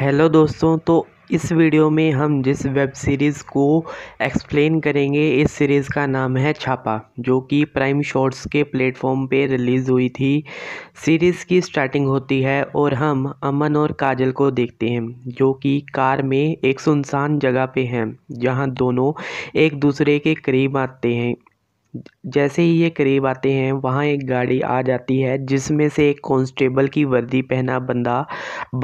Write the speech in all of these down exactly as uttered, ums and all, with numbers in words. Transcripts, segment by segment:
Hello दोस्तों, तो इस वीडियो में हम जिस वेब सीरीज़ को एक्सप्लेन करेंगे, इस सीरीज़ का नाम है छापा, जो कि प्राइम शॉट्स के प्लेटफॉर्म पे रिलीज़ हुई थी। सीरीज़ की स्टार्टिंग होती है और हम अमन और काजल को देखते हैं जो कि कार में एक सुनसान जगह पे हैं, जहां दोनों एक दूसरे के करीब आते हैं। जैसे ही ये करीब आते हैं, वहाँ एक गाड़ी आ जाती है जिसमें से एक कांस्टेबल की वर्दी पहना बंदा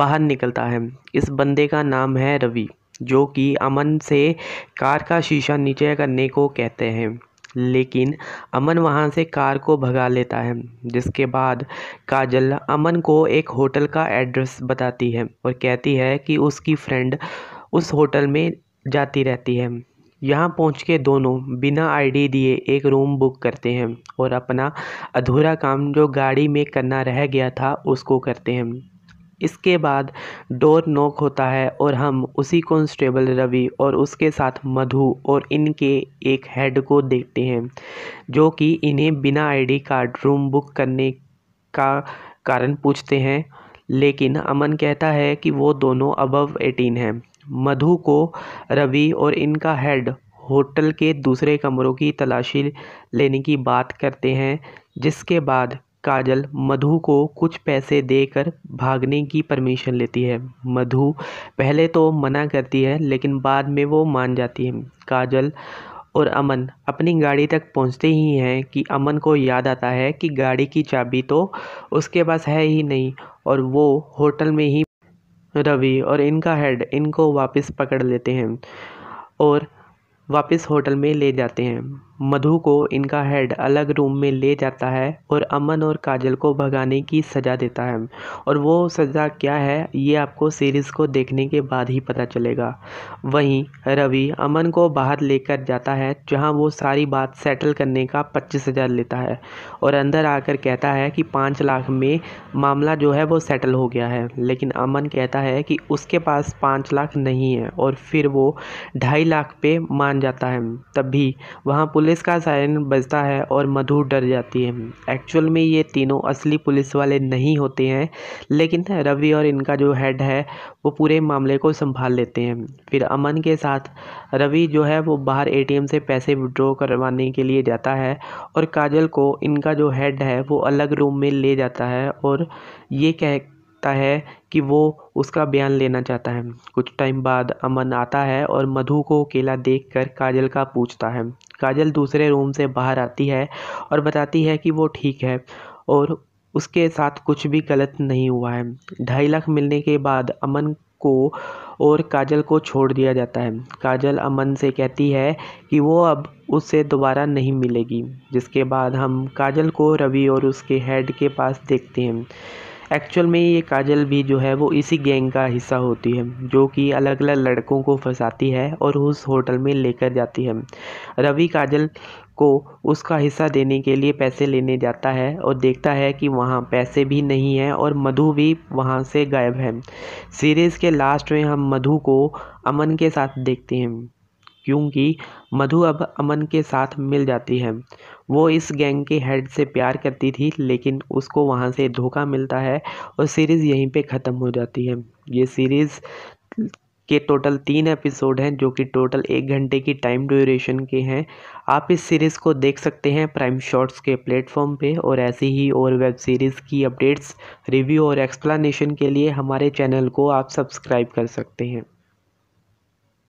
बाहर निकलता है। इस बंदे का नाम है रवि, जो कि अमन से कार का शीशा नीचे करने को कहते हैं, लेकिन अमन वहाँ से कार को भगा लेता है। जिसके बाद काजल अमन को एक होटल का एड्रेस बताती है और कहती है कि उसकी फ्रेंड उस होटल में जाती रहती है। यहाँ पहुँच के दोनों बिना आईडी दिए एक रूम बुक करते हैं और अपना अधूरा काम जो गाड़ी में करना रह गया था उसको करते हैं। इसके बाद डोर नॉक होता है और हम उसी कांस्टेबल रवि और उसके साथ मधु और इनके एक हेड को देखते हैं, जो कि इन्हें बिना आईडी कार्ड रूम बुक करने का कारण पूछते हैं, लेकिन अमन कहता है कि वो दोनों अबव एटीन हैं। मधु को रवि और इनका हेड होटल के दूसरे कमरों की तलाशी लेने की बात करते हैं। जिसके बाद काजल मधु को कुछ पैसे देकर भागने की परमिशन लेती है। मधु पहले तो मना करती है, लेकिन बाद में वो मान जाती है। काजल और अमन अपनी गाड़ी तक पहुंचते ही हैं कि अमन को याद आता है कि गाड़ी की चाबी तो उसके पास है ही नहीं, और वो होटल में ही रवि और इनका हेड इनको वापस पकड़ लेते हैं और वापस होटल में ले जाते हैं। मधु को इनका हेड अलग रूम में ले जाता है और अमन और काजल को भगाने की सज़ा देता है, और वो सज़ा क्या है ये आपको सीरीज़ को देखने के बाद ही पता चलेगा। वहीं रवि अमन को बाहर लेकर जाता है, जहां वो सारी बात सेटल करने का पच्चीस हज़ार लेता है और अंदर आकर कहता है कि पाँच लाख में मामला जो है वो सेटल हो गया है। लेकिन अमन कहता है कि उसके पास पाँच लाख नहीं है और फिर वो ढाई लाख पे मान जाता है। तभी वहाँ पुलिस पुलिस का सायरन बजता है और मधु डर जाती है। एक्चुअल में ये तीनों असली पुलिस वाले नहीं होते हैं, लेकिन रवि और इनका जो हेड है वो पूरे मामले को संभाल लेते हैं। फिर अमन के साथ रवि जो है वो बाहर एटीएम से पैसे विड्रॉ करवाने के लिए जाता है और काजल को इनका जो हेड है वो अलग रूम में ले जाता है और ये कह है कि वो उसका बयान लेना चाहता है। कुछ टाइम बाद अमन आता है और मधु को अकेला देखकर काजल का पूछता है। काजल दूसरे रूम से बाहर आती है और बताती है कि वो ठीक है और उसके साथ कुछ भी गलत नहीं हुआ है। ढाई लाख मिलने के बाद अमन को और काजल को छोड़ दिया जाता है। काजल अमन से कहती है कि वो अब उससे दोबारा नहीं मिलेगी। जिसके बाद हम काजल को रवि और उसके हेड के पास देखते हैं। एक्चुअल में ये काजल भी जो है वो इसी गैंग का हिस्सा होती है, जो कि अलग अलग लड़कों को फंसाती है और उस होटल में लेकर जाती है। रवि काजल को उसका हिस्सा देने के लिए पैसे लेने जाता है और देखता है कि वहाँ पैसे भी नहीं है और मधु भी वहाँ से गायब है। सीरीज़ के लास्ट में हम मधु को अमन के साथ देखते हैं, क्योंकि मधु अब अमन के साथ मिल जाती है। वो इस गैंग के हेड से प्यार करती थी, लेकिन उसको वहाँ से धोखा मिलता है और सीरीज़ यहीं पे ख़त्म हो जाती है। ये सीरीज़ के टोटल तीन एपिसोड हैं, जो कि टोटल एक घंटे की टाइम ड्यूरेशन के हैं। आप इस सीरीज़ को देख सकते हैं प्राइम शॉट्स के प्लेटफॉर्म पे, और ऐसी ही और वेब सीरीज़ की अपडेट्स, रिव्यू और एक्सप्लेनेशन के लिए हमारे चैनल को आप सब्सक्राइब कर सकते हैं।